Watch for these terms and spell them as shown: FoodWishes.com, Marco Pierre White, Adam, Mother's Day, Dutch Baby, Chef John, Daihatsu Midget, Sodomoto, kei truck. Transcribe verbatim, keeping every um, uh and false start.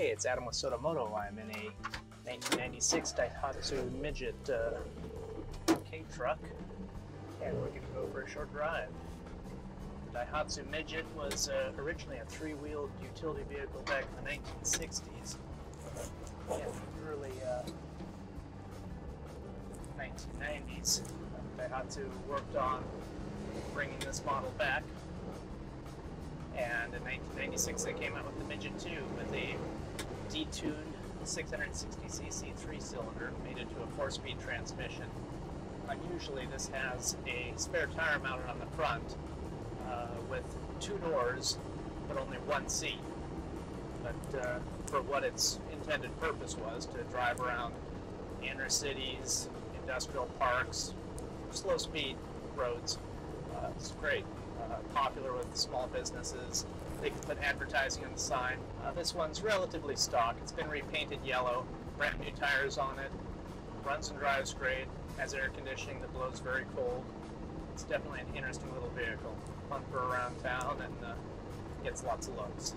Hey, it's Adam with Sodomoto. I'm in a nineteen ninety-six Daihatsu Midget uh, kei truck, and we're going to go for a short drive. The Daihatsu Midget was uh, originally a three-wheeled utility vehicle back in the nineteen sixties, and the early uh, nineteen nineties, Daihatsu worked on bringing this model back. And in nineteen ninety-six, they came out with the Midget two, with a detuned six hundred sixty c c three-cylinder, made it to a four-speed transmission. Unusually, this has a spare tire mounted on the front uh, with two doors, but only one seat. But uh, for what its intended purpose was, to drive around inner cities, industrial parks, slow-speed roads, uh, it's great. Uh, popular with small businesses. They can put advertising on the sign. Uh, this one's relatively stock. It's been repainted yellow, brand new tires on it, runs and drives great, has air conditioning that blows very cold. It's definitely an interesting little vehicle. Fun for around town and uh, gets lots of looks.